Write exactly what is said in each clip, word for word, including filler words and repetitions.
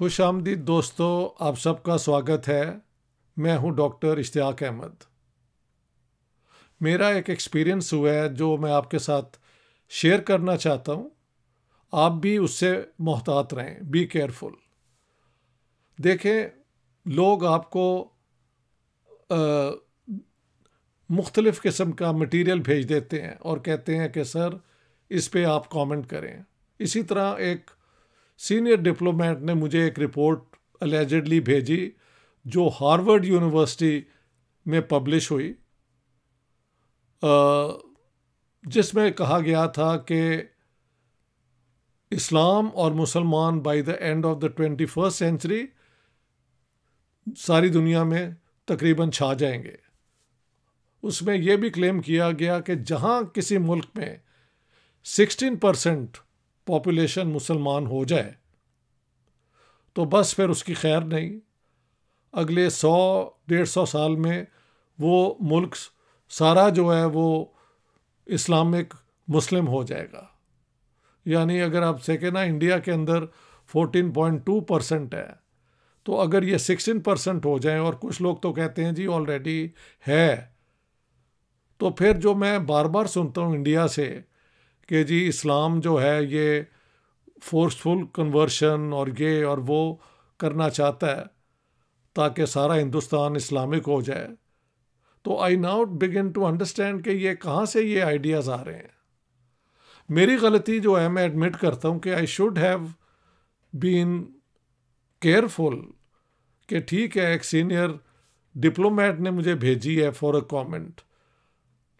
खुश आमदी दोस्तों, आप सबका स्वागत है। मैं हूं डॉक्टर इश्तियाक अहमद। मेरा एक एक्सपीरियंस हुआ है जो मैं आपके साथ शेयर करना चाहता हूं। आप भी उससे मोहतात रहें, बी केयरफुल। देखें, लोग आपको मुख्तलिफ़ किस्म का मटीरियल भेज देते हैं और कहते हैं कि सर इस पे आप कमेंट करें। इसी तरह एक सीनियर डिप्लोमेट ने मुझे एक रिपोर्ट अलेजेडली भेजी जो हार्वर्ड यूनिवर्सिटी में पब्लिश हुई, जिसमें कहा गया था कि इस्लाम और मुसलमान by the end of the twenty first century सारी दुनिया में तकरीबन छा जाएंगे। उसमें यह भी क्लेम किया गया कि जहाँ किसी मुल्क में सिक्सटीन परसेंट पॉपुलेशन मुसलमान हो जाए तो बस फिर उसकी खैर नहीं, अगले सौ डेढ़ सौ साल में वो मुल्क सारा जो है वो इस्लामिक मुस्लिम हो जाएगा। यानी अगर आप देखें ना, इंडिया के अंदर चौदह पॉइंट दो परसेंट है, तो अगर ये सोलह परसेंट हो जाए, और कुछ लोग तो कहते हैं जी ऑलरेडी है, तो फिर जो मैं बार बार सुनता हूँ इंडिया से कि जी इस्लाम जो है ये फोर्सफुल कन्वर्शन और ये और वो करना चाहता है ताकि सारा हिंदुस्तान इस्लामिक हो जाए, तो I now begin to understand कि ये कहाँ से ये आइडियाज़ आ रहे हैं। मेरी गलती जो है मैं एडमिट करता हूँ कि I should have been careful कि ठीक है, एक सीनियर डिप्लोमेट ने मुझे भेजी है फॉर अ कमेंट,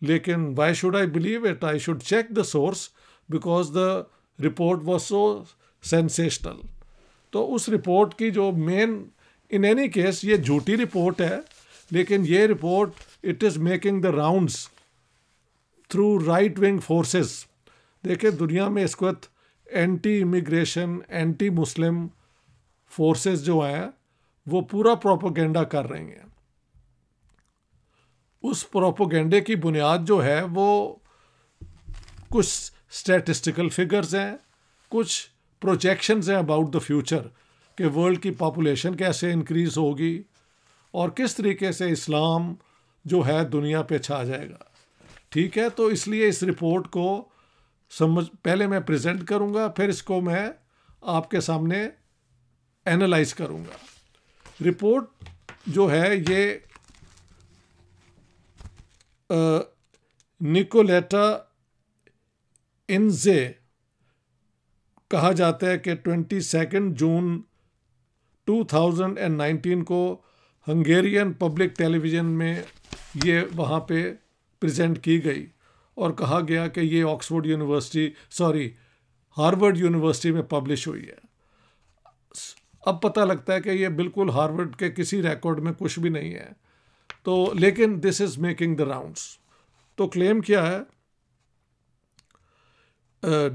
लेकिन why should I believe it? I should check the source because the report was so sensational. तो उस रिपोर्ट की जो मेन, इन एनी केस ये झूठी रिपोर्ट है, लेकिन ये report it is making the rounds through right wing forces. देखिए, दुनिया में इस वक्त anti immigration, anti Muslim forces जो हैं वो पूरा प्रोपोगेंडा कर रही हैं। उस प्रोपोगेंडे की बुनियाद जो है वो कुछ स्टैटिस्टिकल फिगर्स हैं, कुछ प्रोजेक्शंस हैं अबाउट द फ्यूचर कि वर्ल्ड की पॉपुलेशन कैसे इंक्रीज़ होगी और किस तरीके से इस्लाम जो है दुनिया पे छा जाएगा। ठीक है, तो इसलिए इस रिपोर्ट को समझ पहले मैं प्रेजेंट करूँगा, फिर इसको मैं आपके सामने एनालाइज करूँगा। रिपोर्ट जो है ये निकोलेटा इंजे, कहा जाता है कि बाईस जून दो हज़ार उन्नीस को हंगेरियन पब्लिक टेलीविज़न में ये वहाँ पे प्रेजेंट की गई और कहा गया कि ये Oxford University sorry Harvard University में पब्लिश हुई है। अब पता लगता है कि ये बिल्कुल हार्वर्ड के किसी रिकॉर्ड में कुछ भी नहीं है, तो लेकिन this is making the rounds. तो क्लेम क्या है?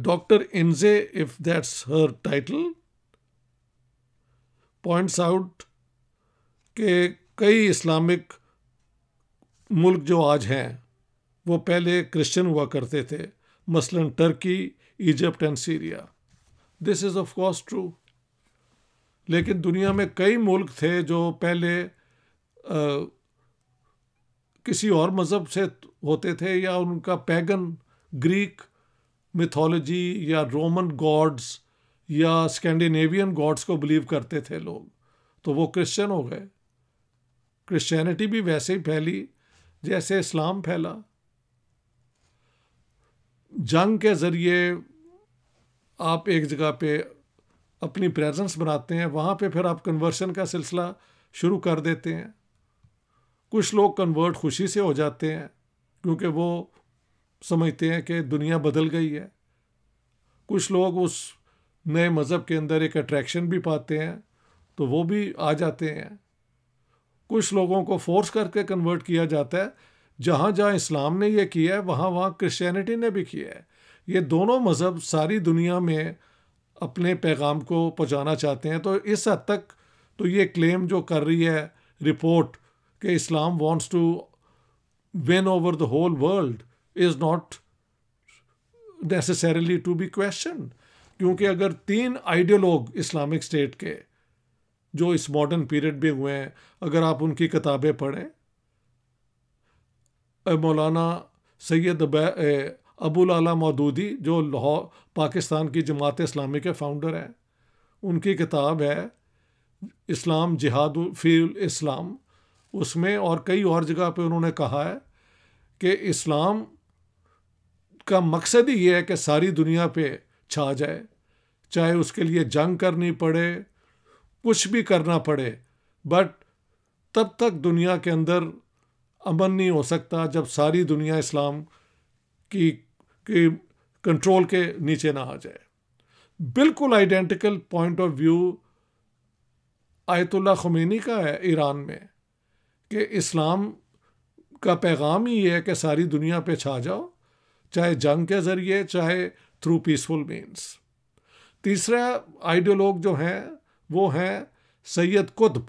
डॉक्टर इंजे, if that's her title, points out के कई इस्लामिक मुल्क जो आज हैं वो पहले क्रिश्चियन हुआ करते थे, मसलन Turkey, Egypt and Syria. This is of course true, लेकिन दुनिया में कई मुल्क थे जो पहले uh, किसी और मज़हब से होते थे या उनका पैगन ग्रीक मिथोलॉजी या रोमन गॉड्स या स्कैंडिनेवियन गॉड्स को बिलीव करते थे लोग, तो वो क्रिश्चियन हो गए। क्रिश्चियनिटी भी वैसे ही फैली जैसे इस्लाम फैला। जंग के ज़रिए आप एक जगह पे अपनी प्रेजेंस बनाते हैं, वहाँ पे फिर आप कन्वर्शन का सिलसिला शुरू कर देते हैं। कुछ लोग कन्वर्ट खुशी से हो जाते हैं क्योंकि वो समझते हैं कि दुनिया बदल गई है। कुछ लोग उस नए मज़हब के अंदर एक अट्रैक्शन भी पाते हैं तो वो भी आ जाते हैं। कुछ लोगों को फोर्स करके कन्वर्ट किया जाता है। जहाँ जहाँ इस्लाम ने ये किया है वहाँ वहाँ क्रिश्चियनिटी ने भी किया है। ये दोनों मज़हब सारी दुनिया में अपने पैगाम को पहुँचाना चाहते हैं। तो इस हद तक तो ये क्लेम जो कर रही है रिपोर्ट कि Islam wants to win over the whole world is not necessarily to be question, क्योंकि अगर तीन आइडियोलॉग इस्लामिक स्टेट के जो इस मॉडर्न पीरियड में हुए हैं, अगर आप उनकी किताबें पढ़ें। मौलाना सैयद अबुल आला मौदूदी जो लाहौर पाकिस्तान की जमात इस्लामी के फाउंडर हैं, उनकी किताब है इस्लाम जिहाद फील इस्लाम, उसमें और कई और जगह पे उन्होंने कहा है कि इस्लाम का मकसद ही ये है कि सारी दुनिया पे छा जाए, चाहे उसके लिए जंग करनी पड़े, कुछ भी करना पड़े, बट तब तक दुनिया के अंदर अमन नहीं हो सकता जब सारी दुनिया इस्लाम की की कंट्रोल के नीचे ना आ जाए। बिल्कुल identical point of view Ayatollah Khomeini का है ईरान में कि इस्लाम का पैगाम ही है कि सारी दुनिया पे छा जाओ, चाहे जंग के ज़रिए, चाहे थ्रू पीसफुल मीन्स। तीसरा आइडियोलॉग जो हैं वो हैं सैयद कुतब,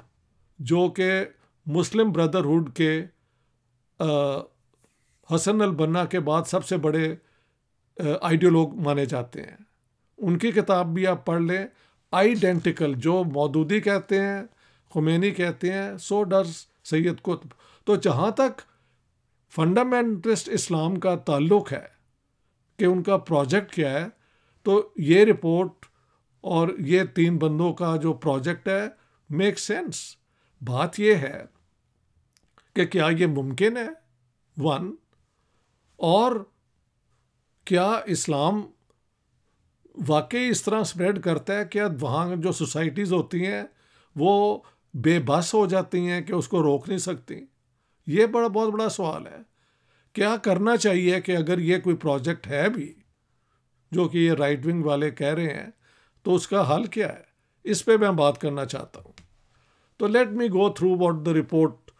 जो कि मुस्लिम ब्रदरहुड के हसन अल-बन्ना के बाद सबसे बड़े आइडियोलॉग माने जाते हैं। उनकी किताब भी आप पढ़ लें। आइडेंटिकल जो मौदूदी कहते हैं, खुमैनी कहते हैं, सो डर्स सैयद कुतब। तो जहाँ तक फंडामेंटलिस्ट इस्लाम का ताल्लुक़ है कि उनका प्रोजेक्ट क्या है, तो ये रिपोर्ट और ये तीन बंदों का जो प्रोजेक्ट है मेक सेंस। बात ये है कि क्या ये मुमकिन है वन, और क्या इस्लाम वाकई इस तरह स्प्रेड करता है, क्या वहाँ जो सोसाइटीज़ होती हैं वो बेबस हो जाती हैं कि उसको रोक नहीं सकती? ये बड़ा बहुत बड़ा सवाल है। क्या करना चाहिए कि अगर ये कोई प्रोजेक्ट है भी जो कि ये राइट विंग वाले कह रहे हैं, तो उसका हल क्या है, इस पे मैं बात करना चाहता हूँ। तो let me go through what the report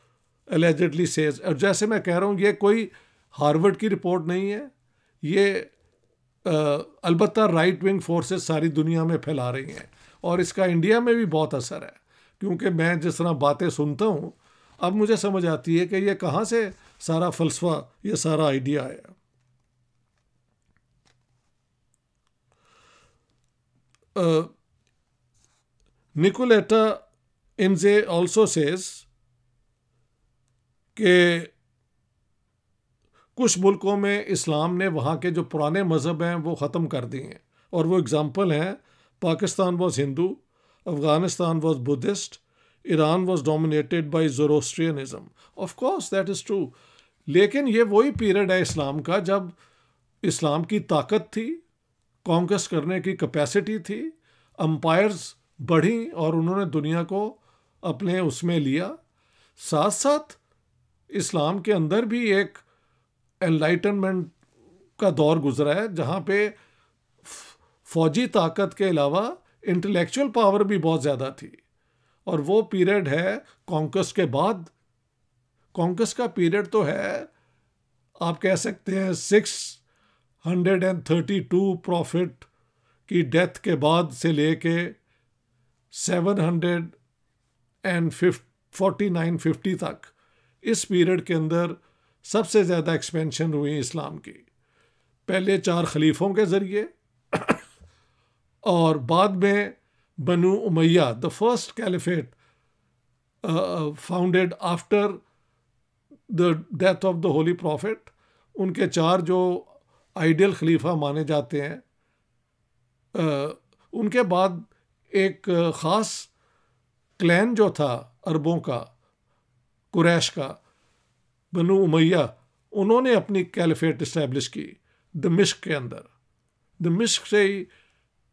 allegedly says. और जैसे मैं कह रहा हूँ, ये कोई हार्वर्ड की रिपोर्ट नहीं है, ये अलबत्ता राइट विंग फोर्सेस सारी दुनिया में फैला रही हैं और इसका इंडिया में भी बहुत असर है, क्योंकि मैं जिस तरह बातें सुनता हूँ अब मुझे समझ आती है कि ये कहाँ से सारा फलसफा, ये सारा आइडिया आया। निकोलेटा इंजे ऑल्सो सेज के कुछ मुल्कों में इस्लाम ने वहाँ के जो पुराने मज़हब हैं वो ख़त्म कर दिए हैं, और वो एग्ज़ाम्पल हैं Pakistan was Hindu, Afghanistan was Buddhist, Iran was dominated by Zoroastrianism. Of course that is true, लेकिन ये वही पीरियड है इस्लाम का जब इस्लाम की ताकत थी, कॉन्कस्ट करने की कैपेसिटी थी, अम्पायर्स बढ़ी और उन्होंने दुनिया को अपने उसमें लिया। साथ साथ इस्लाम के अंदर भी एक एनलाइटनमेंट का दौर गुजरा है जहाँ पे फौजी ताकत के अलावा इंटेलेक्चुअल पावर भी बहुत ज़्यादा थी, और वो पीरियड है कॉन्कस्ट के बाद। कॉन्कस्ट का पीरियड तो है, आप कह सकते हैं six hundred and thirty two prophet की डेथ के बाद से लेके seven hundred and forty nine fifty तक, इस पीरियड के अंदर सबसे ज़्यादा एक्सपेंशन हुई इस्लाम की, पहले चार खलीफों के ज़रिए और बाद में Banu Umayya, the first caliphate founded after the death of the holy prophet, उनके चार जो आइडियल खलीफा माने जाते हैं, uh, उनके बाद एक ख़ास क्लैन जो था अरबों का, कुरैश का, बनु उमैया, उन्होंने अपनी कैलिफेट इस्टेब्लिश की दमिश्क के अंदर। दमिश्क से ही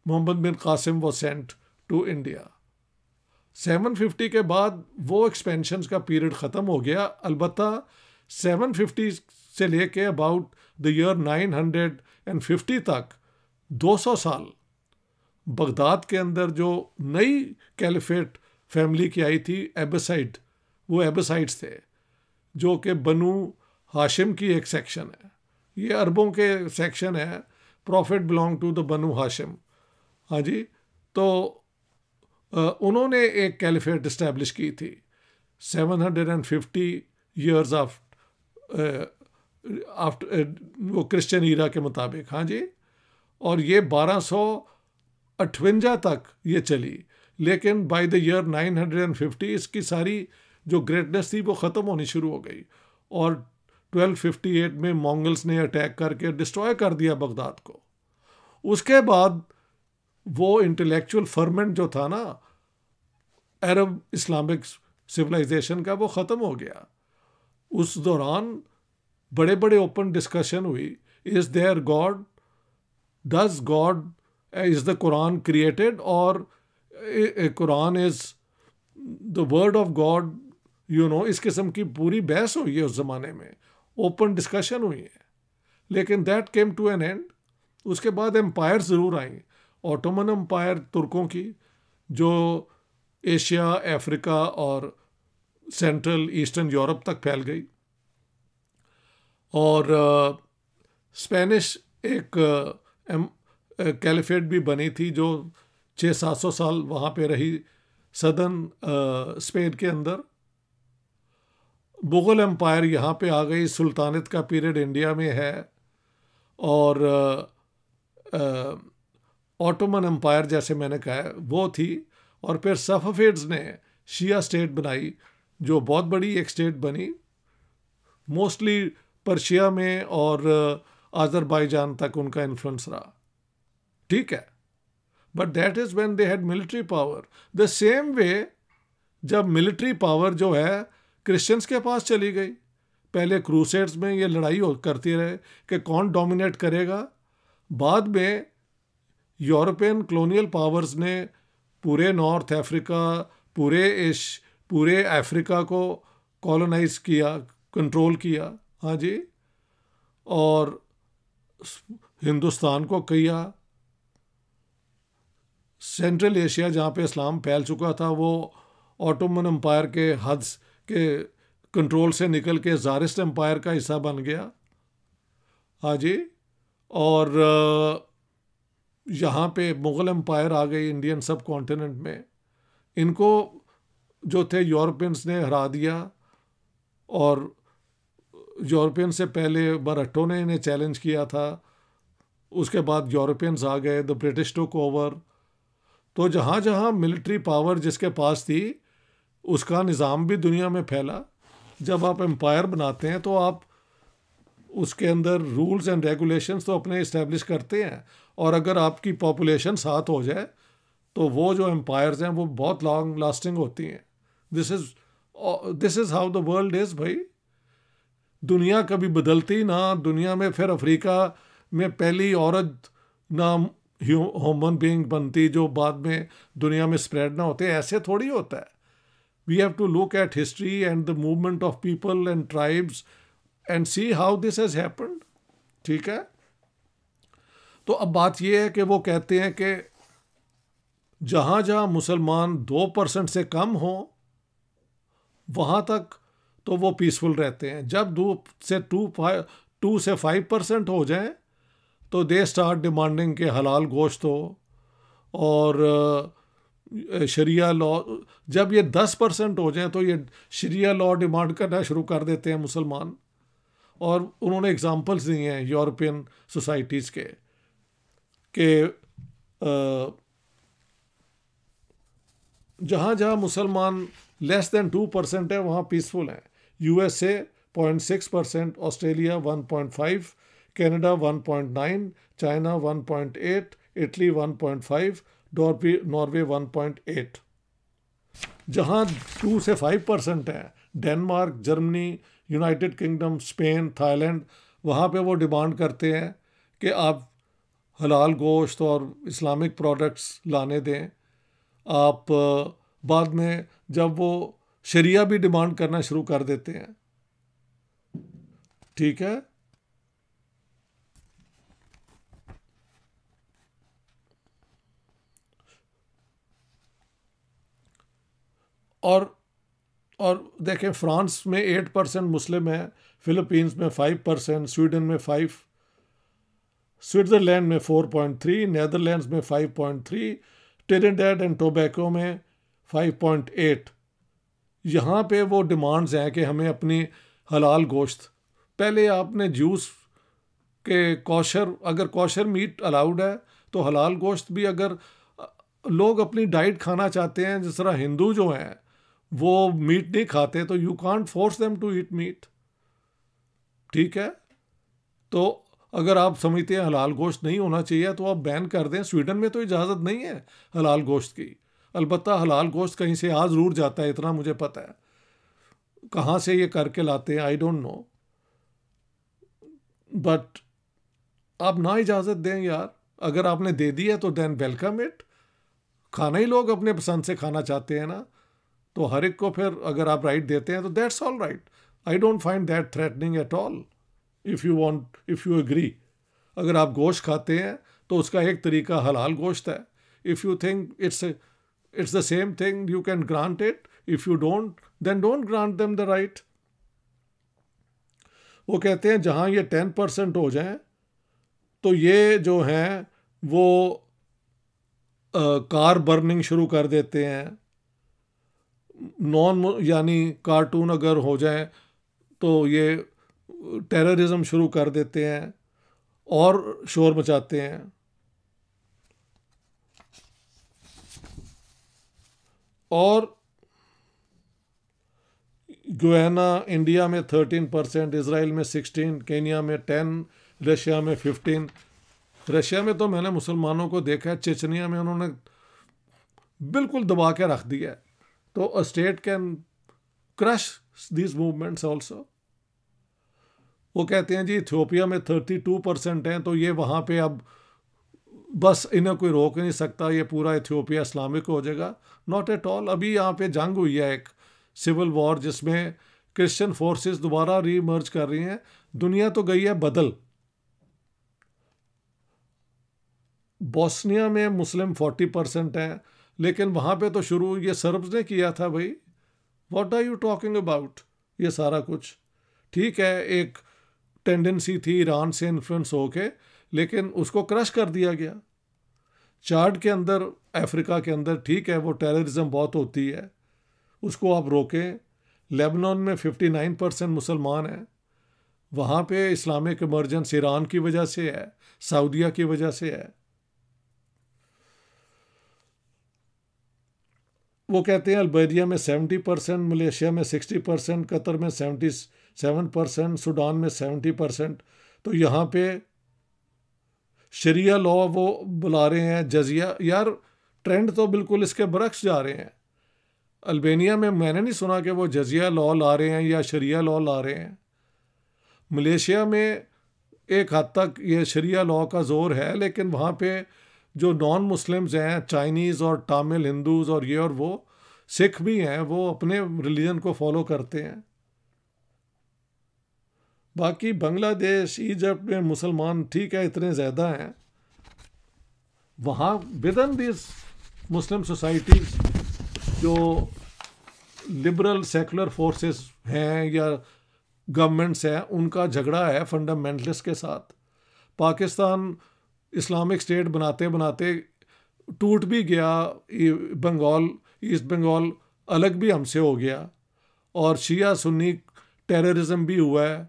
Muhammad bin Qasim was sent to India. Seven fifty के बाद वो एक्सपेंशन का पीरियड ख़त्म हो गया, अलबत्ता सेवन फिफ्टी से लेके about the year nine hundred fifty तक दो सौ साल बगदाद के अंदर जो नई कैलिफेट फैमिली की आई थी, एबसाइड, वो एबसाइड्स थे जो कि बनु हाशिम की एक सेक्शन है, ये अरबों के सेक्शन है, prophet belong to the Banu Hashim. हाँ जी, तो उन्होंने एक कैलिफेट इस्टेब्लिश की थी seven hundred fifty years of after वो क्रिश्चियन ईरा के मुताबिक। हाँ जी, और ये बारह सौ अठवंजा तक ये चली। लेकिन by the year nine hundred fifty इसकी सारी जो ग्रेटनेस थी वो ख़त्म होनी शुरू हो गई और ट्वेल्व फिफ्टी एट में मंगल्स ने अटैक करके डिस्ट्रॉय कर दिया बगदाद को। उसके बाद वो इंटेलेक्चुअल फर्मेंट जो था ना अरब इस्लामिक सिविलाइजेशन का, वो ख़त्म हो गया। उस दौरान बड़े बड़े ओपन डिस्कशन हुई, is there God, does God, is the Quran created और Quran is the word of God, you know, इस किस्म की पूरी बहस हुई है उस ज़माने में, ओपन डिस्कशन हुई है। लेकिन that came to an end. उसके बाद एम्पायर ज़रूर आई, ऑटोमन एम्पायर तुर्कों की जो एशिया, अफ्रीका और सेंट्रल ईस्टर्न यूरोप तक फैल गई, और स्पेनिश एक कैलिफेट भी बनी थी जो छः सात सौ साल वहाँ पे रही सदर्न स्पेन के अंदर। मुग़ल एम्पायर यहाँ पे आ गई, सुल्तानत का पीरियड इंडिया में है, और ऑटोमन एम्पायर जैसे मैंने कहा वो थी। और फिर सफ़ाविड्स ने शिया स्टेट बनाई जो बहुत बड़ी एक स्टेट बनी, मोस्टली पर्शिया में और आज़रबाईजान तक उनका इन्फ्लुएंस रहा, ठीक है। But that is when they had military power. The same way जब मिलिट्री पावर जो है क्रिश्चियंस के पास चली गई, पहले क्रूसेड्स में ये लड़ाई हो करती रहे कि कौन डोमिनेट करेगा, बाद में यूरोपियन कॉलोनियल पावर्स ने पूरे नॉर्थ अफ्रीका, पूरे एश पूरे अफ्रीका को कॉलोनाइज किया, कंट्रोल किया, हाँ जी, और हिंदुस्तान को किया। सेंट्रल एशिया जहाँ पे इस्लाम फैल चुका था वो ऑटोमन एम्पायर के हद के कंट्रोल से निकल के ज़ारिस्ट एम्पायर का हिस्सा बन गया, हाँ जी। और यहाँ पे मुग़ल एम्पायर आ गई इंडियन सब कॉन्टिनेंट में, इनको जो थे यूरोपियंस ने हरा दिया, और यूरोपियन से पहले मराठों ने इन्हें चैलेंज किया था, उसके बाद यूरोपियंस आ गए, द ब्रिटिश टुक ओवर। तो जहाँ जहाँ मिलिट्री पावर जिसके पास थी उसका निज़ाम भी दुनिया में फैला। जब आप एम्पायर बनाते हैं तो आप उसके अंदर रूल्स एंड रेगुलेशंस तो अपने इस्टेब्लिश करते हैं, और अगर आपकी पॉपुलेशन साथ हो जाए तो वो जो एम्पायर्स हैं वो बहुत लॉन्ग लास्टिंग होती हैं। This is this is how the world is भाई। दुनिया कभी बदलती ना, दुनिया में फिर अफ्रीका में पहली औरत नाम ह्यूमन बीइंग बनती जो बाद में दुनिया में स्प्रेड ना होते, ऐसे थोड़ी होता है। We have to look at history and the movement of people and tribes and see how this has happened, ठीक है। तो अब बात यह है कि वो कहते हैं कि जहाँ जहाँ मुसलमान दो परसेंट से कम हो वहाँ तक तो वो पीसफुल रहते हैं, जब दो से टू फाइव टू से फाइव परसेंट हो जाए तो दे स्टार्ट डिमांडिंग के हलाल गोश्त हो और शरिया लॉ। जब ये दस परसेंट हो जाए तो ये शरिया लॉ डिमांड करना शुरू कर देते हैं मुसलमान, और उन्होंने एग्जाम्पल्स दिए हैं यूरोपियन सोसाइटीज़ के कि जहाँ जहाँ मुसलमान लेस दैन टू परसेंट है वहाँ पीसफुल हैं। USA zero point six percent, Australia one point five, Canada one point nine, China one point eight, Italy one point five, Norway one point eight. जहाँ two से five percent हैं, Denmark, Germany, United Kingdom, Spain, Thailand, वहाँ पे वो demand करते हैं कि आप हलाल गोश्त और इस्लामिक प्रोडक्ट्स लाने दें। आप बाद में जब वो शरिया भी डिमांड करना शुरू कर देते हैं, ठीक है। और और देखें, फ्रांस में एट परसेंट मुस्लिम हैं, फिलीपींस में फाइव परसेंट, स्वीडन में फाइव, स्विट्ज़रलैंड में फोर पॉइंट थ्री, नेदरलैंड्स में five point three, Trinidad and Tobago में फाइव पॉइंट एट। यहाँ पे वो डिमांड्स हैं कि हमें अपनी हलाल गोश्त, पहले आपने जूस के कॉशर, अगर कॉशर मीट अलाउड है तो हलाल गोश्त भी, अगर लोग अपनी डाइट खाना चाहते हैं, जिस तरह हिंदू जो हैं वो मीट नहीं खाते, तो you can't force them to eat meat, ठीक है। तो अगर आप समझते हैं हलाल गोश्त नहीं होना चाहिए तो आप बैन कर दें। स्वीडन में तो इजाज़त नहीं है हलाल गोश्त की, अलबत्ता हलाल गोश्त कहीं से आ ज़रूर जाता है, इतना मुझे पता है। कहाँ से ये करके लाते हैं आई डोंट नो, बट आप ना इजाज़त दें यार। अगर आपने दे दी है तो देन वेलकम इट। खाना ही लोग अपने पसंद से खाना चाहते हैं ना, तो हर एक को फिर अगर आप राइट देते हैं तो that's all right, I don't find that threatening at all. If you want, if you agree, अगर आप गोश्त खाते हैं तो उसका एक तरीका हलाल गोश्त है। If you think it's it's the same thing you can grant it, if you don't then don't grant them the right. वो कहते हैं जहाँ ये टेन परसेंट हो जाएं तो ये जो हैं वो आ, कार बर्निंग शुरू कर देते हैं। नॉन यानी कार्टून अगर हो जाए तो ये टेररिज्म शुरू कर देते हैं और शोर मचाते हैं। और गुयाना इंडिया में थर्टीन परसेंट, इसराइल में सिक्सटीन, केन्या में टेन, रशिया में फिफ्टीन। रशिया में तो मैंने मुसलमानों को देखा है, चेचनिया में उन्होंने बिल्कुल दबा के रख दिया है। तो a state can crush these movements also. वो कहते हैं जी इथियोपिया में थर्टी टू परसेंट हैं, तो ये वहाँ पे अब बस इन्हें कोई रोक नहीं सकता, ये पूरा इथियोपिया इस्लामिक हो जाएगा। Not at all. अभी यहाँ पे जंग हुई है, एक सिविल वॉर, जिसमें क्रिश्चियन फोर्सेस दोबारा रीमर्ज कर रही हैं। दुनिया तो गई है बदल। बोस्निया में मुस्लिम फोर्टी परसेंट हैं, लेकिन वहाँ पे तो शुरू ये सर्ब्स ने किया था भाई। What are you talking about. ये सारा कुछ ठीक है, एक टेंडेंसी थी ईरान से इन्फ्लुएंस होके, लेकिन उसको क्रश कर दिया गया। चाड के अंदर, अफ्रीका के अंदर, ठीक है वो टेररिज्म बहुत होती है, उसको आप रोकें। लेबनान में फिफ्टी नाइन परसेंट मुसलमान हैं, वहाँ पे इस्लामिक इमरजेंसी ईरान की वजह से है, सऊदीया की वजह से है। वो कहते हैं अल्बेरिया में सेवेंटी परसेंट, मलेशिया में सिक्सटी परसेंट, कतर में सेवेंटी सेवन परसेंट, सूडान में सेवेंटी परसेंट। तो यहाँ पे शरिया लॉ वो बुला रहे हैं, जजिया। यार ट्रेंड तो बिल्कुल इसके बरक्स जा रहे हैं। अल्बेनिया में मैंने नहीं सुना कि वो जजिया लॉ ला रहे हैं या शरिया लॉ ला रहे हैं। मलेशिया में एक हद तक ये शरिया लॉ का ज़ोर है, लेकिन वहाँ पे जो नॉन मुस्लिम्स हैं, चाइनीज़ और तमिल, हिंदूज़ और ये और वो, सिख भी हैं, वो अपने रिलीजन को फॉलो करते हैं। बाकी बांग्लादेश, इजिप्ट में मुसलमान ठीक है इतने ज़्यादा हैं, वहाँ विदन दिस मुस्लिम सोसाइटीज़ जो लिबरल सेकुलर फोर्सेस हैं या गवर्नमेंट्स हैं, उनका झगड़ा है फंडामेंटलिस्ट के साथ। पाकिस्तान इस्लामिक स्टेट बनाते बनाते टूट भी गया, बंगाल, ईस्ट बंगाल अलग भी हमसे हो गया, और शिया सुन्नी टेररिज्म भी हुआ है,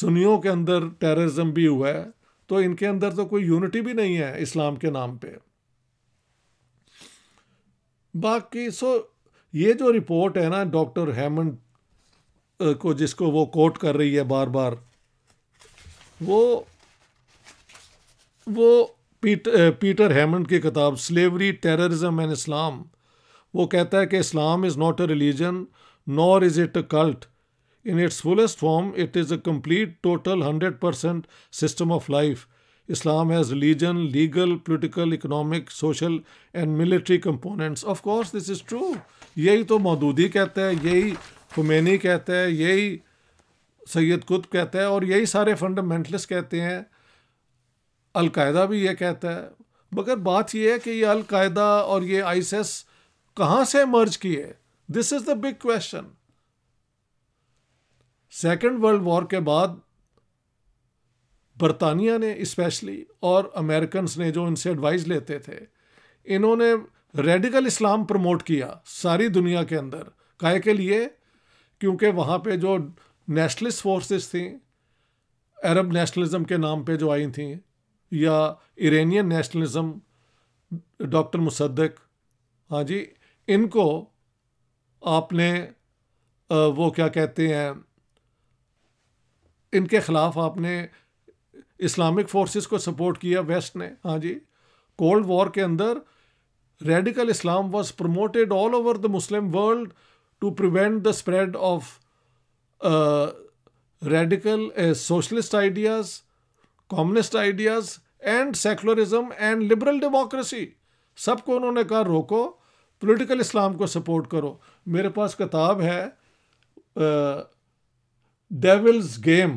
सुन्नियों के अंदर टेररिज्म भी हुआ है। तो इनके अंदर तो कोई यूनिटी भी नहीं है इस्लाम के नाम पे। बाकी सो ये जो रिपोर्ट है ना डॉक्टर हैमंड को, जिसको वो कोट कर रही है बार बार, वो वो पीट, पीटर हैमंड की किताब स्लेवरी, टेररिज्म एंड इस्लाम, वो कहता है कि Islam is not a religion nor is it a cult, in its fullest form it is a complete total hundred percent system of life. Islam has religion, legal, political, economic, social and military components. Of course this is true. यही तो मौदूदी कहता है, यही खुमैनी कहता है, यही सैयद कुतुब कहता है, और यही सारे फंडामेंटलिस्ट कहते हैं। अलकायदा भी ये कहता है। मगर बात यह है कि ये अलकायदा और ये आईएसआईएस कहाँ से मर्ज किए, this is the big question. Second world war के बाद बरतानिया ने स्पेशली, और अमेरिकन ने जो इनसे एडवाइस लेते थे, इन्होंने रेडिकल इस्लाम प्रमोट किया सारी दुनिया के अंदर। काहे के लिए? क्योंकि वहाँ पे जो नेशनलिस्ट फोर्सेस थी, अरब नेशनलिज्म के नाम पे जो आई थी, या इरानियन नेशनलिज्म, डॉक्टर मुसद्दक, हाँ जी, इनको आपने वो क्या कहते हैं, इनके ख़िलाफ़ आपने इस्लामिक फोर्सेस को सपोर्ट किया वेस्ट ने। हाँ जी, कोल्ड वॉर के अंदर radical Islam was promoted all over the Muslim world to prevent the spread of radical socialist ideas, communist ideas and secularism and liberal democracy. सबको उन्होंने कहा रोको, पॉलिटिकल इस्लाम को सपोर्ट करो। मेरे पास किताब है Devil's Game,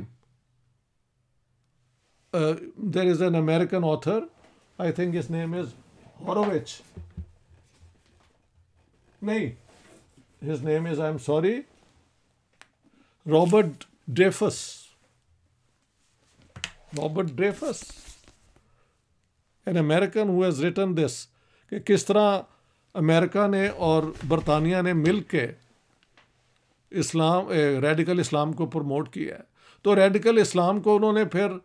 there is an American author, I think his name is Horowitz. नहीं, his name is, I'm sorry, Robert Dreyfus. Robert Dreyfus, an American who has written this, कि किस तरह अमेरिका ने और बरतानिया ने मिल के इस्लाम, रेडिकल इस्लाम को प्रमोट किया है। तो रेडिकल इस्लाम को उन्होंने फिर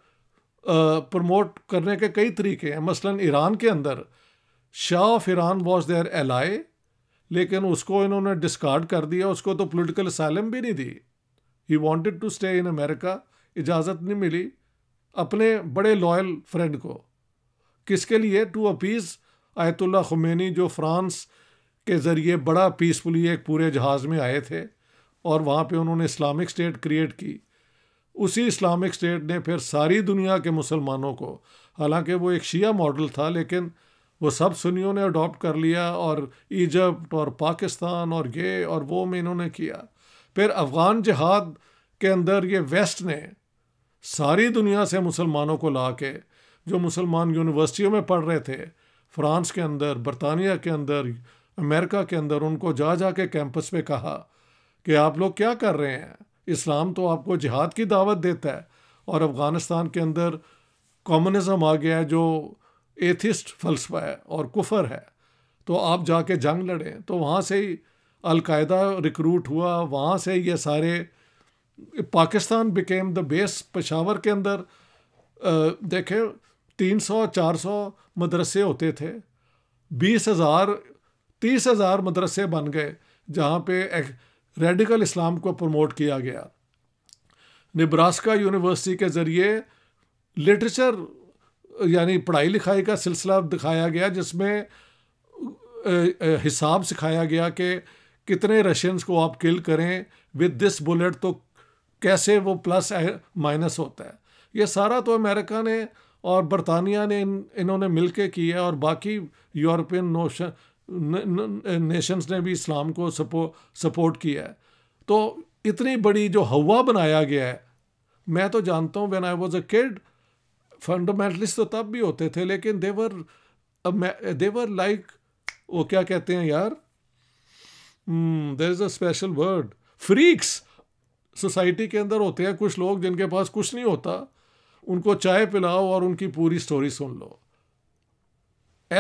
प्रमोट करने के कई तरीके हैं। मसलन ईरान के अंदर Shah of Iran was their ally, लेकिन उसको इन्होंने डिस्कार्ड कर दिया, उसको तो पॉलिटिकल असाइलम भी नहीं दी। He wanted to stay in America, इजाज़त नहीं मिली अपने बड़े लॉयल फ्रेंड को। किसके लिए? टू अपीज़ आयतुल्लाह खुमैनी, जो फ्रांस के ज़रिए बड़ा पीसफुली एक पूरे जहाज़ में आए थे और वहाँ पर उन्होंने इस्लामिक स्टेट क्रिएट की। उसी इस्लामिक स्टेट ने फिर सारी दुनिया के मुसलमानों को, हालांकि वो एक शिया मॉडल था, लेकिन वो सब सुन्नियों ने अडॉप्ट कर लिया, और इजिप्ट और पाकिस्तान और ये और वो में इन्होंने किया। फिर अफ़गान जिहाद के अंदर ये वेस्ट ने सारी दुनिया से मुसलमानों को ला के, जो मुसलमान यूनिवर्सिटियों में पढ़ रहे थे फ्रांस के अंदर, बरतानिया के अंदर, अमेरिका के अंदर, उनको जा जा के कैंपस पे कहा कि आप लोग क्या कर रहे हैं, इस्लाम तो आपको जिहाद की दावत देता है। और अफ़गानिस्तान के अंदर कम्युनिज़म आ गया है, जो एथिस्ट फलसफा है और कुफर है, तो आप जाके जंग लड़ें। तो वहाँ से ही अलकायदा रिक्रूट हुआ, वहाँ से ये सारे, Pakistan became the base. Peshawar के अंदर देखें तीन सौ चार सौ मदरसे होते थे, बीस हज़ार तीस हज़ार मदरसे बन गए जहाँ पे रेडिकल इस्लाम को प्रमोट किया गया। नेब्रास्का यूनिवर्सिटी के ज़रिए लिटरेचर यानी पढ़ाई लिखाई का सिलसिला दिखाया गया, जिसमें हिसाब सिखाया गया कि कितने रशियंस को आप किल करें विद दिस बुलेट, तो कैसे वो प्लस माइनस होता है। ये सारा तो अमेरिका ने और बरतानिया ने इन इन्होंने मिल के किया, और बाकी यूरोपियन नोशन नेशंस ने भी इस्लाम को सपो सपोर्ट किया है। तो इतनी बड़ी जो हवा बनाया गया है, मैं तो जानता हूँ when I was a kid, fundamentalist तो तब भी होते थे, लेकिन देवर देवर लाइक वो क्या कहते हैं यार, there is a special word, freaks. Society के अंदर होते हैं कुछ लोग जिनके पास कुछ नहीं होता, उनको चाय पिलाओ और उनकी पूरी स्टोरी सुन लो।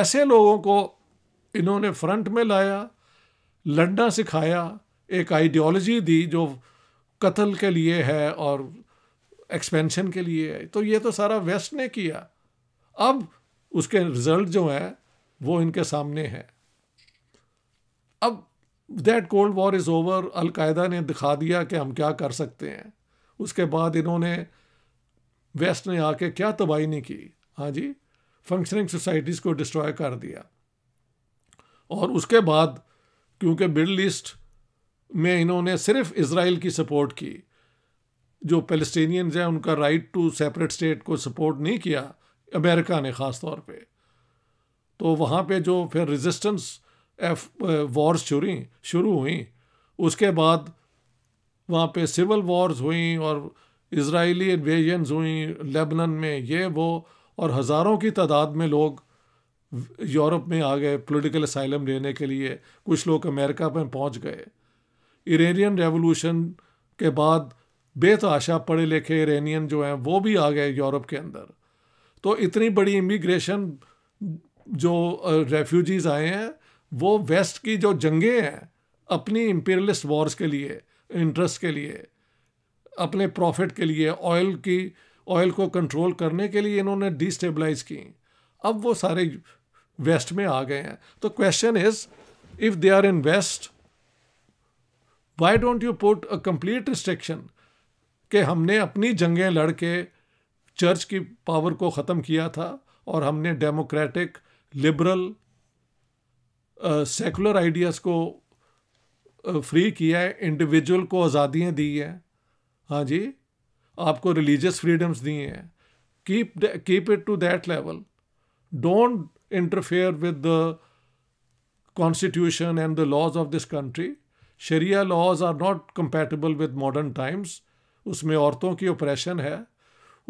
ऐसे लोगों को इन्होंने फ्रंट में लाया, लड़ना सिखाया, एक आइडियोलॉजी दी जो कत्ल के लिए है और एक्सपेंशन के लिए है। तो ये तो सारा वेस्ट ने किया। अब उसके रिजल्ट जो हैं वो इनके सामने हैं। अब that cold war is over, al Qaeda ने दिखा दिया कि हम क्या कर सकते हैं। उसके बाद इन्होंने, वेस्ट ने आके क्या तबाही नहीं की, हाँ जी, फंक्शनिंग सोसाइटीज़ को डिस्ट्रॉय कर दिया। और उसके बाद क्योंकि मिडल ईस्ट में इन्होंने सिर्फ इसराइल की सपोर्ट की, जो पैलेस्टीनियंस हैं उनका राइट टू सेपरेट स्टेट को सपोर्ट नहीं किया अमेरिका ने ख़ास तौर पे। तो वहाँ पे जो फिर रेजिस्टेंस एफ वॉर्स शुरू शुरू हुई, उसके बाद वहाँ पे सिविल वॉर्स हुई और इसराइली इन्वेजन्स हुई लेबनन में, ये वो, और हज़ारों की तादाद में लोग यूरोप में आ गए पॉलिटिकल असाइलम लेने के लिए। कुछ लोग अमेरिका में पहुंच गए। इरानियन रेवोल्यूशन के बाद बेतहाशा पढ़े लिखे इरानियन जो हैं वो भी आ गए यूरोप के अंदर। तो इतनी बड़ी इमिग्रेशन, जो रेफ्यूजीज़ आए हैं वो वेस्ट की जो जंगे हैं अपनी इंपीरियलिस्ट वॉर्स के लिए, इंटरेस्ट के लिए, अपने प्रॉफिट के लिए, ऑयल की ऑयल को कंट्रोल करने के लिए इन्होंने डिस्टेबलाइज़ की। अब वो सारे वेस्ट में आ गए हैं. तो question is, if they are in waste, why don't you put a complete restriction कि हमने अपनी जंगें लड़ के चर्च की पावर को ख़त्म किया था और हमने डेमोक्रेटिक लिबरल सेकुलर आइडियाज़ को फ्री uh, किया है, इंडिविजुअल को आज़ादियाँ दी हैं. हाँ जी, आपको रिलीजियस फ्रीडम्स दिए हैं. Keep keep it to that level. Don't interfere with the constitution and the laws of this country. Sharia laws are not compatible with modern times. उसमें औरतों की ऑपरेशन है,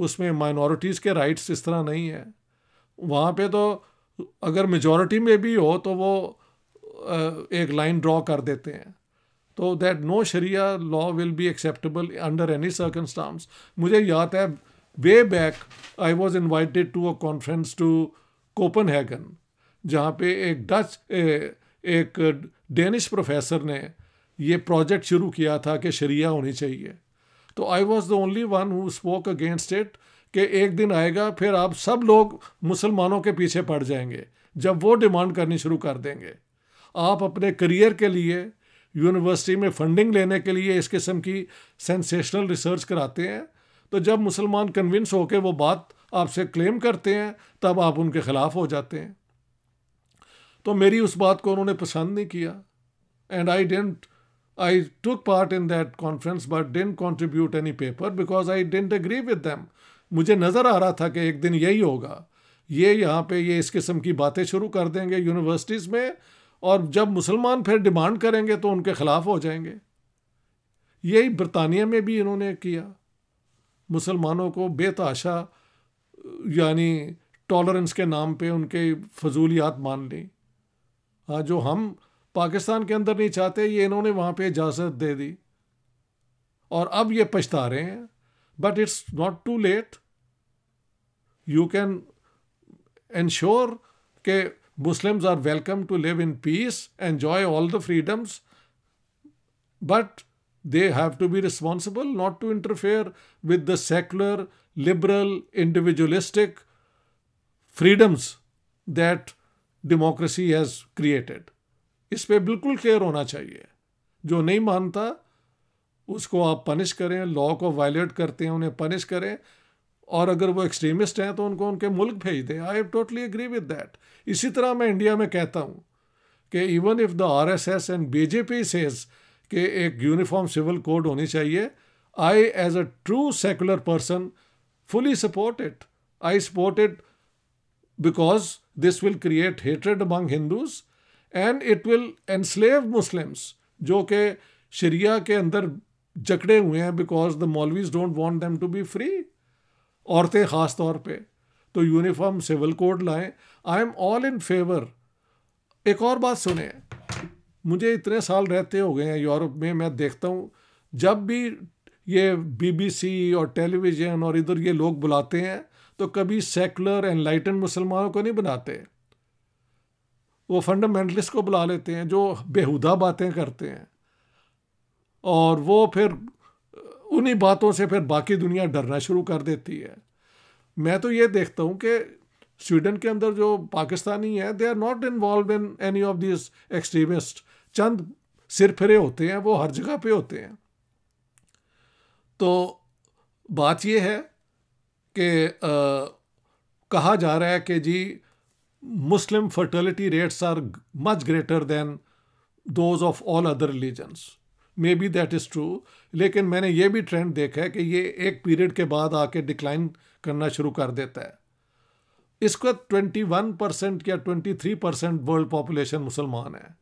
उसमें माइनॉरिटीज़ के राइट्स इस तरह नहीं है. वहाँ पे तो अगर मेजॉरिटी में भी हो तो वो एक लाइन ड्रॉ कर देते हैं. तो that no sharia law will be acceptable under any circumstance. मुझे याद है way back I was invited to a conference to Copenhagen, जहाँ पे एक डच ए, एक डेनिश प्रोफेसर ने ये प्रोजेक्ट शुरू किया था कि शरिया होनी चाहिए. तो I was the only one who spoke against it कि एक दिन आएगा फिर आप सब लोग मुसलमानों के पीछे पड़ जाएंगे जब वो डिमांड करनी शुरू कर देंगे. आप अपने करियर के लिए यूनिवर्सिटी में फंडिंग लेने के लिए इस किस्म की सेंसेशनल रिसर्च कराते हैं, तो जब मुसलमान कन्विंस होकर वो बात आपसे क्लेम करते हैं तब आप उनके ख़िलाफ़ हो जाते हैं. तो मेरी उस बात को उन्होंने पसंद नहीं किया and I didn't I took part in that conference but didn't contribute any paper because I didn't agree with them. मुझे नज़र आ रहा था कि एक दिन यही होगा, ये यहाँ पे ये इस किस्म की बातें शुरू कर देंगे यूनिवर्सिटीज़ में और जब मुसलमान फिर डिमांड करेंगे तो उनके ख़िलाफ़ हो जाएंगे. यही बरतानिया में भी इन्होंने किया, मुसलमानों को बेताशा यानी टॉलरेंस के नाम पे उनके फजूलियात मान ली. हाँ, जो हम पाकिस्तान के अंदर नहीं चाहते ये इन्होंने वहाँ पे इजाज़त दे दी और अब ये पछता रहे हैं. But it's not too late. You can ensure के Muslims are welcome to live in peace, enjoy all the freedoms, but they have to be responsible not to interfere with the secular, liberal, individualistic freedoms that democracy has created. इस पे बिल्कुल clear होना चाहिए. जो नहीं मानता उसको आप पनिश करें, लॉ को वायलेट करते हैं उन्हें पनिश करें, और अगर वो एक्सट्रीमिस्ट हैं तो उनको उनके मुल्क भेज दें. I totally agree with that. इसी तरह मैं इंडिया में कहता हूँ कि even if the RSS and BJP says कि एक यूनिफॉर्म सिविल कोड होनी चाहिए, I as a true secular person fully support it. I support it because this will create hatred among Hindus and it will enslave Muslims जो कि शरिया के अंदर जकड़े हुए हैं because the मौलवीज don't want them to be free. औरतें ख़ास तौर पे तो यूनिफॉर्म सिविल कोड लाएं. I am all in favour. एक और बात सुने, मुझे इतने साल रहते हो गए हैं यूरोप में, मैं देखता हूँ जब भी ये बीबीसी और टेलीविज़न और इधर ये लोग बुलाते हैं तो कभी सेकुलर एनलाइटन मुसलमानों को नहीं बनाते, वो फंडामेंटलिस्ट को बुला लेते हैं जो बेहुदा बातें करते हैं और वो फिर उन्हीं बातों से फिर बाकी दुनिया डरना शुरू कर देती है. मैं तो ये देखता हूँ कि स्वीडन के अंदर जो पाकिस्तानी हैं they are not involve in any of this extremist. चंद सिरफिरे होते हैं, वो हर जगह पे होते हैं. तो बात ये है कि आ, कहा जा रहा है कि जी Muslim fertility rates are much greater than those of all other religions. May be that is true, लेकिन मैंने ये भी ट्रेंड देखा है कि ये एक पीरियड के बाद आके डिक्लाइन करना शुरू कर देता है. इसका इक्कीस परसेंट या तेईस परसेंट वर्ल्ड पॉपुलेशन मुसलमान है.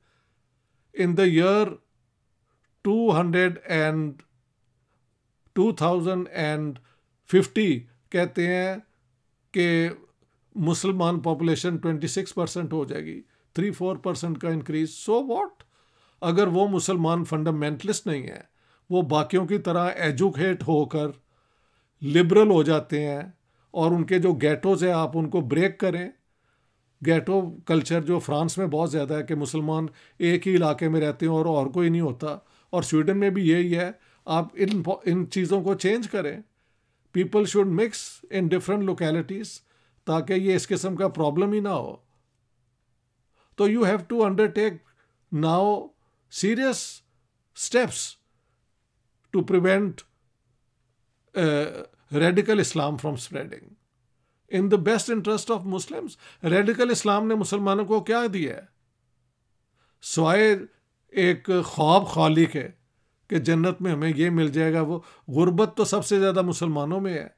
In the year two hundred and two thousand fifty कहते हैं कि मुसलमान पॉपुलेशन छब्बीस परसेंट हो जाएगी, तीन चार परसेंट का इंक्रीज. सो व्हाट, अगर वो मुसलमान फंडामेंटलिस्ट नहीं है, वो बाकियों की तरह एजुकेट होकर लिबरल हो जाते हैं और उनके जो गैटोज़ हैं आप उनको ब्रेक करें. गैटो कल्चर जो फ्रांस में बहुत ज़्यादा है कि मुसलमान एक ही इलाके में रहते हैं और और कोई नहीं होता, और स्वीडन में भी यही है. आप इन इन चीज़ों को चेंज करें. People should mix in different localities ताकि ये इस किस्म का प्रॉब्लम ही ना हो. So you have to undertake now serious steps to prevent uh, radical Islam from spreading. In the best interest of Muslims, radical Islam ने मुसलमानों को क्या दिया है? स्वाय एक ख्वाब खाली के कि जन्नत में हमें ये मिल जाएगा वो। गुर्बत तो सबसे ज़्यादा मुसलमानों में है,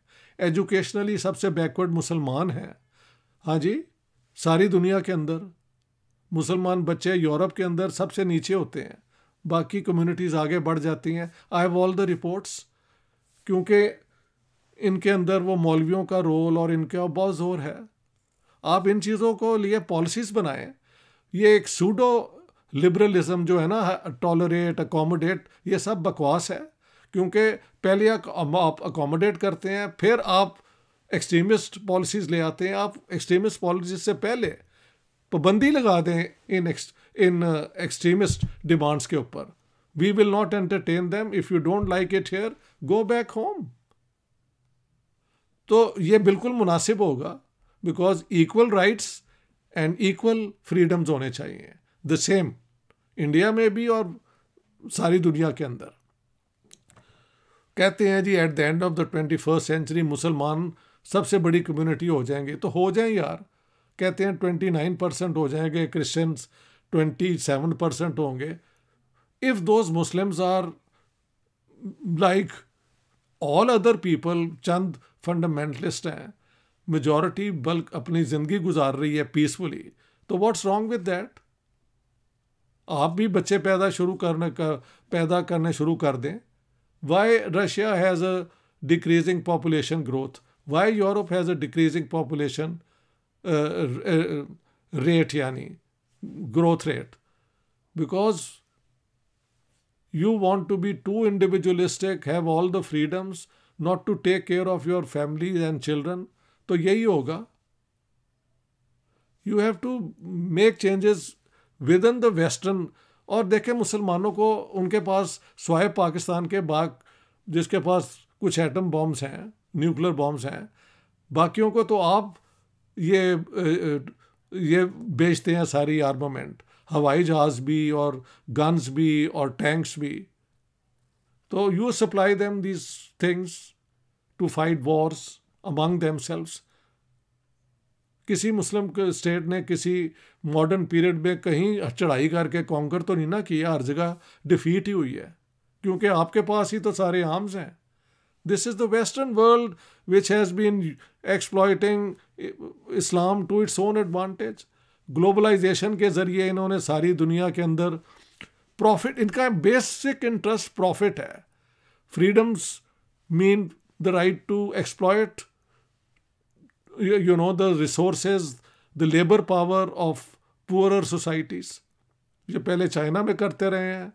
एजुकेशनली सबसे बैकवर्ड मुसलमान हैं। हाँ जी, सारी दुनिया के अंदर मुसलमान बच्चे यूरोप के अंदर सबसे नीचे होते हैं, बाकी कम्युनिटीज़ आगे बढ़ जाती हैं। I have all the reports, क्योंकि इनके अंदर वो मौलवियों का रोल और इनका बहुत ज़ोर है। आप इन चीज़ों को लिए पॉलिसीज़ बनाएं। ये एक सूडो लिबरलिज़म जो है ना, टॉलरेट, अकोमोडेट, ये सब बकवास है, क्योंकि पहले आप अकोमोडेट करते हैं फिर आप एक्सट्रीमिस्ट पॉलिसीज़ ले आते हैं। आप एक्सट्रीमिस्ट पॉलिसीज़ से पहले पाबंदी लगा दें इन एक्स इन एक्सट्रीमिस्ट डिमांड्स के ऊपर। We will not entertain them, if you don't like it here go back home. तो ये बिल्कुल मुनासिब होगा, because equal rights and equal freedoms होने चाहिए, द सेम इंडिया में भी और सारी दुनिया के अंदर। कहते हैं जी at the end of the twenty first century मुसलमान सबसे बड़ी कम्युनिटी हो जाएंगे, तो हो जाएं यार। कहते हैं ट्वेंटी नाइन परसेंट हो जाएंगे, क्रिश्चियंस ट्वेंटी सेवन परसेंट होंगे। If those Muslims are like all other people, चंद फंडामेंटलिस्ट हैं, मेजॉरिटी बल्कि अपनी ज़िंदगी गुजार रही है पीसफुली, तो व्हाट्स रॉन्ग विद दैट। आप भी बच्चे पैदा शुरू करने कर पैदा करने शुरू कर दें। Why Russia has a decreasing population growth, why Europe has a decreasing population rate, यानी growth rate, because you want to be too individualistic, have all the freedoms, not to take care of your families and children, तो यही होगा। You have to make changes within the western। और देखें मुसलमानों को, उनके पास स्वाय पाकिस्तान के बाग जिसके पास कुछ एटम बॉम्ब्स हैं, न्यूक्लियर बॉम्ब्स हैं, बाकियों को तो आप ये ये बेचते हैं सारी आर्मामेंट, हवाई जहाज भी और गन्स भी और टैंक्स भी। तो you supply them these things to fight wars among themselves. किसी मुस्लिम स्टेट ने किसी मॉडर्न पीरियड में कहीं चढ़ाई करके कॉन्कर तो नहीं ना किया, हर जगह डिफीट ही हुई है, क्योंकि आपके पास ही तो सारे आर्म्स हैं। This is the western world which has been exploiting Islam to its own advantage. Globalisation के ज़रिए इन्होंने सारी दुनिया के अंदर प्रॉफिट, इनका बेसिक इंटरेस्ट प्रॉफिट है। Freedoms mean the right to exploit you know the resources, the labour power of poorer societies. ये पहले चाइना में करते रहे हैं,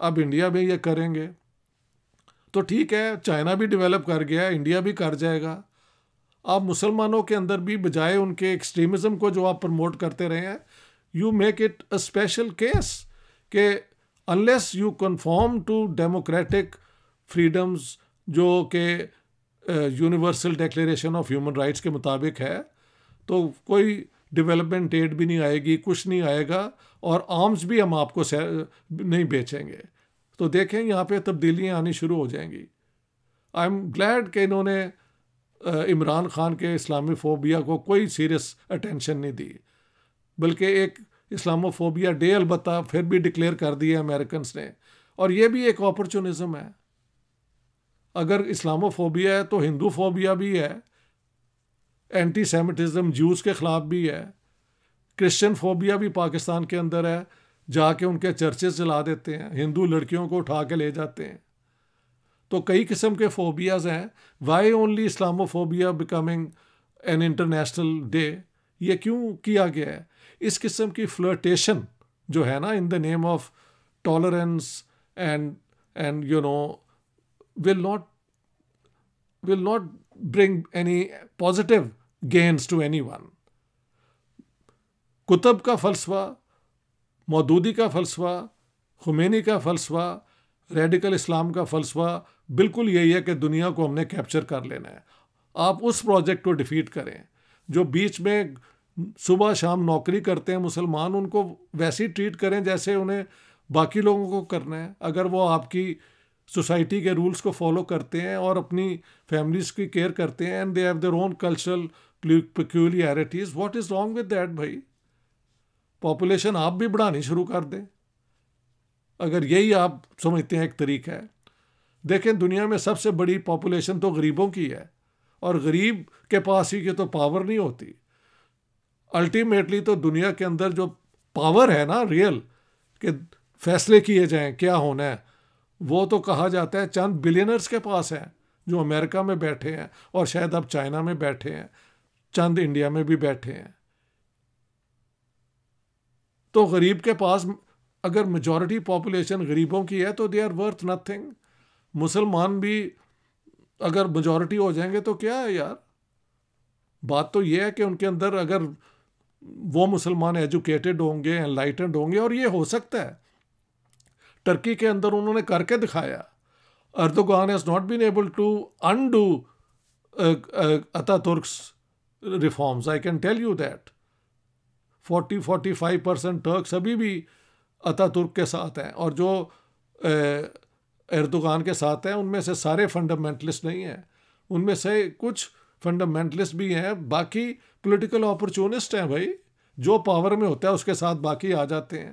अब इंडिया में ये करेंगे। तो ठीक है, चाइना भी डेवलप कर गया, इंडिया भी कर जाएगा। आप मुसलमानों के अंदर भी बजाय उनके एक्सट्रीमिज़म को जो आप प्रमोट करते रहे हैं, you make it a special case के unless you conform to democratic freedoms जो के universal declaration of human rights के मुताबिक है, तो कोई डेवलपमेंट एड भी नहीं आएगी, कुछ नहीं आएगा, और आर्म्स भी हम आपको नहीं बेचेंगे। तो देखें यहाँ पे तब्दीलियाँ आनी शुरू हो जाएंगी। आई एम ग्लैड कि इन्होंने इमरान खान के इस्लामोफोबिया को कोई सीरियस अटेंशन नहीं दी, बल्कि एक इस्लामोफोबिया डे अलबत्ता फिर भी डिक्लेयर कर दिया अमेरिकन ने। और ये भी एक अपॉर्चुनिज्म है। अगर इस्लामोफोबिया है तो हिंदू फोबिया भी है, एंटी सेमिटिज़म ज्यूज़ के ख़िलाफ़ भी है, क्रिश्चियन फोबिया भी पाकिस्तान के अंदर है, जाके उनके चर्चेज जला देते हैं, हिंदू लड़कियों को उठा के ले जाते हैं। तो कई किस्म के फोबियाज़ हैं। Why only Islamophobia becoming an international day, ये क्यों किया गया है? इस किस्म की फ्लर्टेशन जो है ना, in the name of tolerance and and you know will not will not bring any positive gains to anyone. Qutb का फ़लसफ़ा, मौदूदी का फ़लसफ़ा, खुमैनी का फ़लसफ़ा, रेडिकल इस्लाम का फ़लसफ़ा बिल्कुल यही है कि दुनिया को हमने कैप्चर कर लेना है। आप उस प्रोजेक्ट को डिफ़ीट करें जो बीच में सुबह शाम नौकरी करते हैं मुसलमान, उनको वैसे ही ट्रीट करें जैसे उन्हें बाकी लोगों को करना है। अगर वो आपकी सोसाइटी के रूल्स को फॉलो करते हैं और अपनी फैमिलीज़ की केयर करते हैं and they have their own cultural peculiarities, what is wrong with that भाई? पॉपुलेशन आप भी बढ़ानी शुरू कर दें अगर यही आप समझते हैं एक तरीका है। देखें, दुनिया में सबसे बड़ी पॉपुलेशन तो गरीबों की है और गरीब के पास ही के तो पावर नहीं होती। अल्टीमेटली तो दुनिया के अंदर जो पावर है ना रियल के फैसले किए जाएं क्या होना है, वो तो कहा जाता है चंद बिलियनर्स के पास है जो अमेरिका में बैठे हैं और शायद अब चाइना में बैठे हैं, चंद इंडिया में भी बैठे हैं। तो गरीब के पास अगर मेजॉरिटी पॉपुलेशन गरीबों की है तो दे आर वर्थ नथिंग। मुसलमान भी अगर मेजॉरिटी हो जाएंगे तो क्या है यार? बात तो ये है कि उनके अंदर अगर वो मुसलमान एजुकेटेड होंगे, एनलाइटेंड होंगे, और ये हो सकता है। टर्की के अंदर उन्होंने करके दिखाया। Erdogan has not been able to undo Ataturk's reforms, I can tell you that. Forty forty five percent Turks अभी भी अतातुर्क के साथ हैं और जो एर्दोगान के साथ हैं उनमें से सारे फंडामेंटलिस्ट नहीं हैं, उनमें से कुछ फंडामेंटलिस्ट भी हैं, बाकी पॉलिटिकल अपॉर्चुनिस्ट हैं भाई। जो पावर में होता है उसके साथ बाकी आ जाते हैं।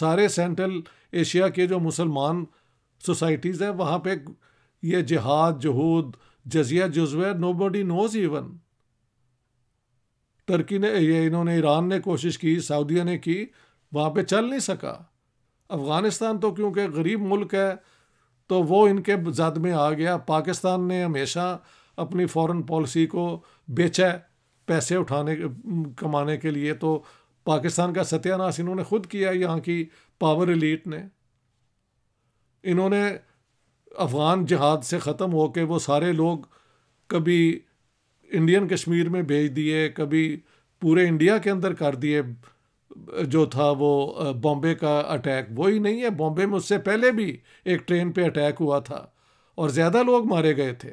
सारे सेंट्रल एशिया के जो मुसलमान सोसाइटीज़ हैं वहाँ पे ये जिहाद, जहूद, जजिया, जुज़वे, नोबडी नोज़ इवन। टर्की ने ये इन्होंने ईरान ने कोशिश की, सऊदीया ने की, वहाँ पे चल नहीं सका। अफ़गानिस्तान तो क्योंकि गरीब मुल्क है तो वो इनके जद में आ गया। पाकिस्तान ने हमेशा अपनी फॉरेन पॉलिसी को बेचा है पैसे उठाने कमाने के लिए, तो पाकिस्तान का सत्यानाश इन्होंने खुद किया यहाँ की पावर एलीट ने। इन्होंने अफ़गान जिहाद से ख़त्म होके वो सारे लोग कभी इंडियन कश्मीर में भेज दिए, कभी पूरे इंडिया के अंदर कर दिए। जो था वो बॉम्बे का अटैक, वही नहीं है, बॉम्बे में उससे पहले भी एक ट्रेन पे अटैक हुआ था और ज़्यादा लोग मारे गए थे।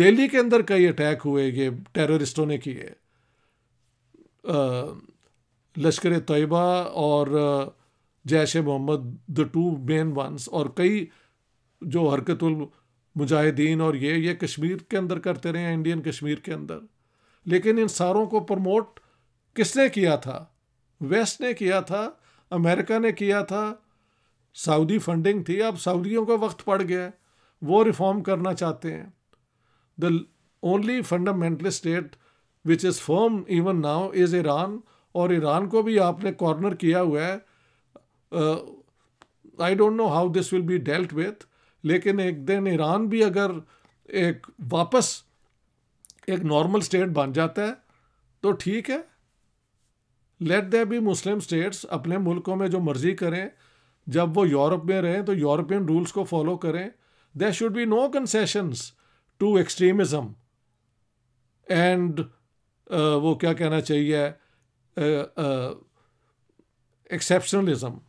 दिल्ली के अंदर कई अटैक हुए ये टेररिस्टों ने किए, लश्कर तैयबा और Jaish e Mohammad, the two main ones, और कई जो हरकतुल मुजाहिदीन और ये ये कश्मीर के अंदर करते रहे, इंडियन कश्मीर के अंदर। लेकिन इन सारों को प्रमोट किसने किया था? वेस्ट ने किया था, अमेरिका ने किया था, सऊदी फंडिंग थी। अब सऊदियों का वक्त पड़ गया, वो रिफॉर्म करना चाहते हैं। The only fundamentalist state which is firm even now is Iran, और ईरान को भी आपने कॉर्नर किया हुआ है। I don't know how this will be dealt with, लेकिन एक दिन ईरान भी अगर एक वापस एक नॉर्मल स्टेट बन जाता है तो ठीक है। Let there be Muslim states, अपने मुल्कों में जो मर्जी करें, जब वो यूरोप में रहें तो यूरोपियन रूल्स को फॉलो करें। There should be no concessions to extremism and वो क्या कहना चाहिए, एक्सेप्शनलिज्म, uh, uh,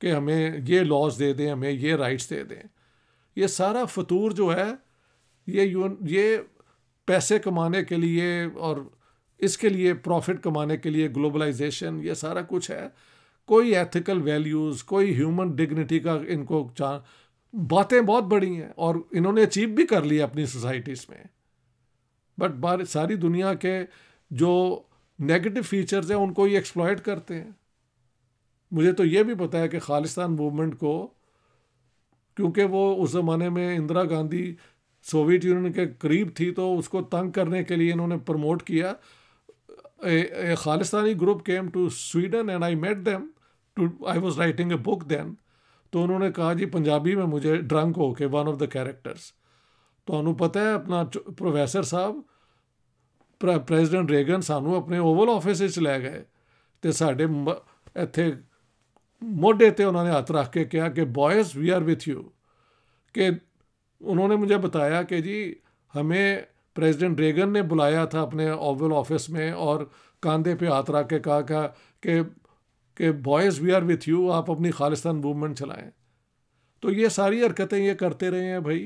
कि हमें ये लॉज दे दें, हमें ये राइट्स दे दें। ये सारा फतूर जो है ये ये पैसे कमाने के लिए और इसके लिए प्रॉफिट कमाने के लिए ग्लोबलाइजेशन, ये सारा कुछ है। कोई एथिकल वैल्यूज़, कोई ह्यूमन डिग्निटी का इनको बातें बहुत बड़ी हैं और इन्होंने अचीव भी कर लिया अपनी सोसाइटीज़ में। बट सारी दुनिया के जो नेगेटिव फीचर्स हैं उनको ये एक्सप्लॉयट करते हैं। मुझे तो ये भी पता है कि खालिस्तान मूवमेंट को, क्योंकि वो उस ज़माने में इंदिरा गांधी सोवियत यूनियन के करीब थी तो उसको तंग करने के लिए इन्होंने प्रमोट किया। A Khalistani group came to Sweden and I met them too, I was writing a book then. तो उन्होंने कहा जी पंजाबी में मुझे ड्रंक हो के वन ऑफ द कैरेक्टर्स, तो उन्होंने पता है अपना प्रोफेसर साहब प्र, प्रेजिडेंट रेगन सानू अपने ओवल ऑफिस से चले गए तो साढ़े इतने मोढे पर उन्होंने हाथ रख के कहा कि boys we are with you. कि उन्होंने मुझे बताया कि जी हमें प्रेसिडेंट रेगन ने बुलाया था अपने ओवल ऑफिस में और कंधे पे हाथ रख के कहा कि कि boys we are with you, आप अपनी खालिस्तान मूवमेंट चलाएं। तो ये सारी हरकतें ये करते रहे हैं भाई।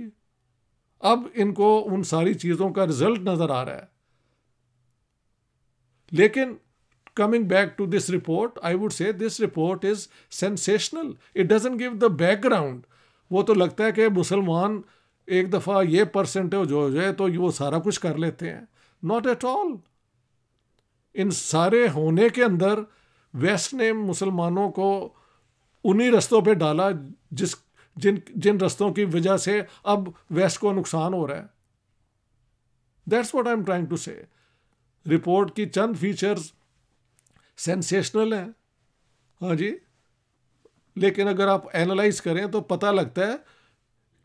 अब इनको उन सारी चीज़ों का रिजल्ट नज़र आ रहा है। लेकिन coming back to this report, I would say this report is sensational. It doesn't give the background. वो तो लगता है कि मुसलमान एक दफ़ा ये परसेंटेज हो जाए तो वो सारा कुछ कर लेते हैं. Not at all. इन सारे होने के अंदर वेस्ट ने मुसलमानों को उन्हीं रस्तों पे डाला जिस जिन जिन रस्तों की वजह से अब वेस्ट को नुकसान हो रहा है. That's what I'm trying to say. Report की चंद फीचर्स सेंसेशनल है, हाँ जी, लेकिन अगर आप एनालाइज करें तो पता लगता है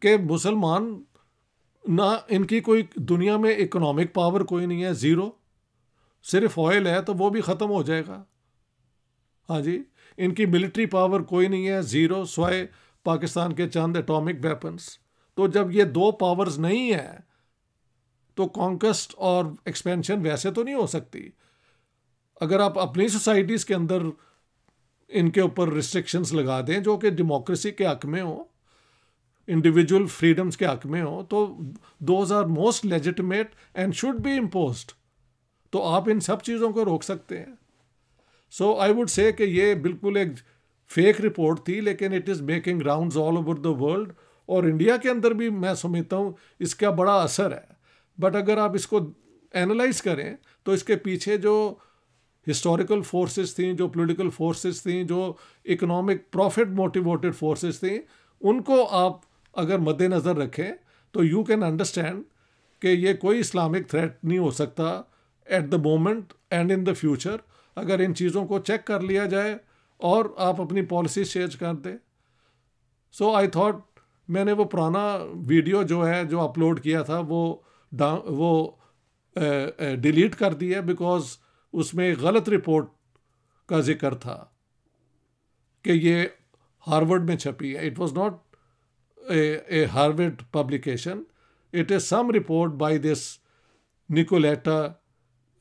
कि मुसलमान ना इनकी कोई दुनिया में इकोनॉमिक पावर कोई नहीं है, ज़ीरो. सिर्फ ऑयल है तो वो भी ख़त्म हो जाएगा, हाँ जी. इनकी मिलिट्री पावर कोई नहीं है, ज़ीरो, स्वाय पाकिस्तान के चंद एटॉमिक वेपन्स. तो जब ये दो पावर्स नहीं है तो कॉन्क्वेस्ट और एक्सपेंशन वैसे तो नहीं हो सकती. अगर आप अपनी सोसाइटीज़ के अंदर इनके ऊपर रिस्ट्रिक्शंस लगा दें जो कि डेमोक्रेसी के हक में हो, इंडिविजुअल फ्रीडम्स के हक में हो, तो those are most legitimate and should be imposed. तो आप इन सब चीज़ों को रोक सकते हैं. सो आई वुड से कि ये बिल्कुल एक फेक रिपोर्ट थी, लेकिन it is making rounds all over the world और इंडिया के अंदर भी मैं समझता हूँ इसका बड़ा असर है. बट अगर आप इसको एनालाइज करें तो इसके पीछे जो हिस्टोरिकल फोर्सेस थी, जो पॉलिटिकल फोर्सेस थी, जो इकोनॉमिक प्रॉफिट मोटिवेटेड फोर्सेस थी, उनको आप अगर मद्देनज़र रखें तो यू कैन अंडरस्टैंड कि ये कोई इस्लामिक थ्रेट नहीं हो सकता at the moment and in the future. अगर इन चीज़ों को चेक कर लिया जाए और आप अपनी पॉलिसी चेंज कर दें. सो आई थॉट मैंने वो पुराना वीडियो जो है जो अपलोड किया था वो वो डिलीट कर दिया बिकॉज उसमें गलत रिपोर्ट का जिक्र था कि ये हार्वर्ड में छपी है. It was not a Harvard publication, it is some report by this Nicoletta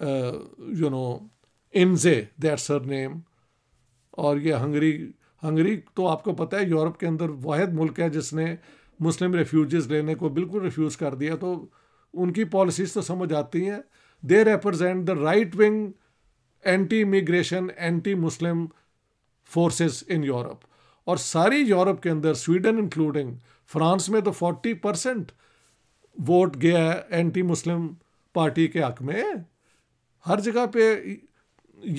you know Inje, that's her name. और ये हंगरी हंगरी तो आपको पता है यूरोप के अंदर वाहिद मुल्क है जिसने मुस्लिम रेफ्यूजीज़ लेने को बिल्कुल रिफ्यूज़ कर दिया. तो उनकी पॉलिसीज़ तो समझ आती हैं. They represent the right-wing anti-immigration, anti-Muslim forces in Europe. और सारी यूरोप के अंदर स्वीडन इंक्लूडिंग फ्रांस में तो चालीस परसेंट वोट गया है एंटी मुस्लिम पार्टी के हक में. हर जगह पे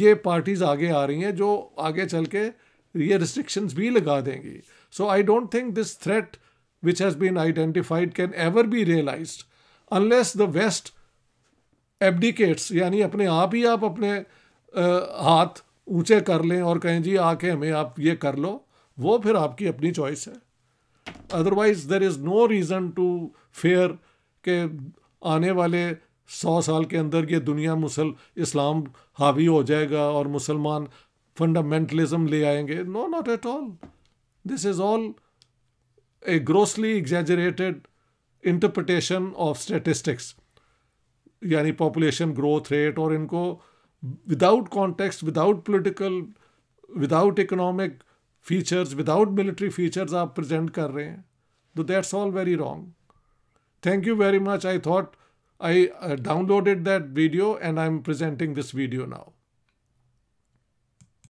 ये पार्टीज़ आगे आ रही हैं जो आगे चल के ये रिस्ट्रिक्शंस भी लगा देंगी. So I don't think this threat which has been identified can ever be realised unless the West abdicates, यानी अपने आप ही आप अपने आ, हाथ ऊंचे कर लें और कहें जी आके हमें आप ये कर लो, वो फिर आपकी अपनी चॉइस है. Otherwise there is no reason to fear के आने वाले सौ साल के अंदर ये दुनिया मुसल इस्लाम हावी हो जाएगा और मुसलमान फंडामेंटलिज्म ले आएंगे. No, not at all. This is all a grossly exaggerated interpretation of statistics, यानी पॉपुलेशन ग्रोथ रेट, और इनको without context, without political, without economic features, without military features आप प्रेजेंट कर रहे हैं. तो that's all very wrong. Thank you very much. I thought I downloaded that video and I am presenting this video now.